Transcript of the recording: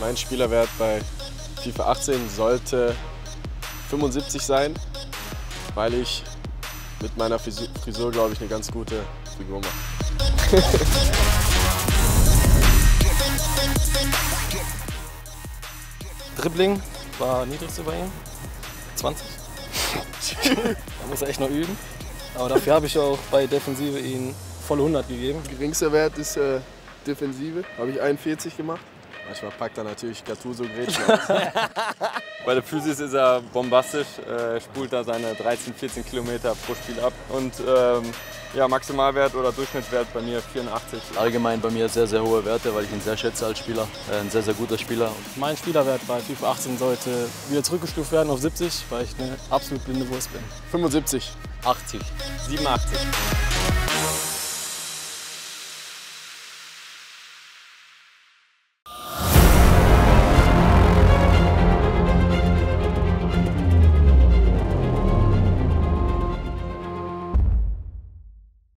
Mein Spielerwert bei FIFA 18 sollte 75 sein, weil ich mit meiner Frisur, glaube ich, eine ganz gute Figur mache. Dribbling war niedrigste bei ihm, 20. Da muss er echt noch üben. Aber dafür habe ich auch bei Defensive ihn volle 100 gegeben. Geringster Wert ist Defensive, habe ich 41 gemacht. Manchmal packt er natürlich Gattuso-Grätschen aus. Bei der Physis ist er bombastisch, spult da seine 13, 14 Kilometer pro Spiel ab. Und ja, Maximalwert oder Durchschnittswert bei mir 84. Allgemein bei mir sehr, sehr hohe Werte, weil ich ihn sehr schätze als Spieler. Ein sehr, sehr guter Spieler. Mein Spielerwert bei FIFA 18 sollte wieder zurückgestuft werden auf 70, weil ich eine absolut blinde Wurst bin. 75. 80. 87.